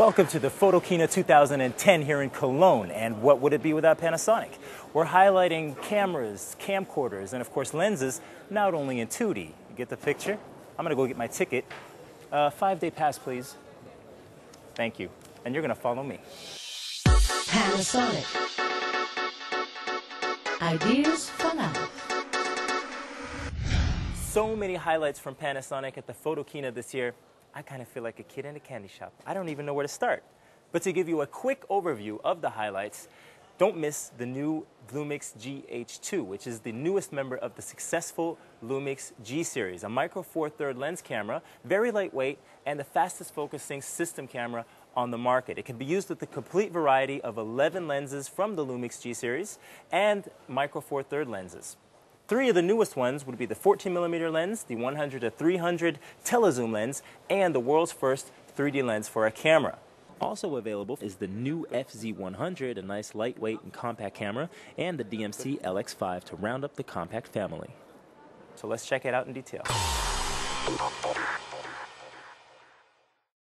Welcome to the Photokina 2010 here in Cologne, and what would it be without Panasonic? We're highlighting cameras, camcorders, and of course lenses, not only in 2D. You get the picture? I'm gonna go get my ticket. 5-day pass, please. Thank you. And you're gonna follow me. Panasonic. Ideas for life. So many highlights from Panasonic at the Photokina this year. I kind of feel like a kid in a candy shop. I don't even know where to start. But to give you a quick overview of the highlights, don't miss the new Lumix GH2, which is the newest member of the successful Lumix G series, a micro four-third lens camera, very lightweight, and the fastest focusing system camera on the market. It can be used with a complete variety of 11 lenses from the Lumix G series and micro four-third lenses. Three of the newest ones would be the 14mm lens, the 100-300 telezoom lens, and the world's first 3D lens for a camera. Also available is the new FZ100, a nice lightweight and compact camera, and the DMC LX5 to round up the compact family. So let's check it out in detail.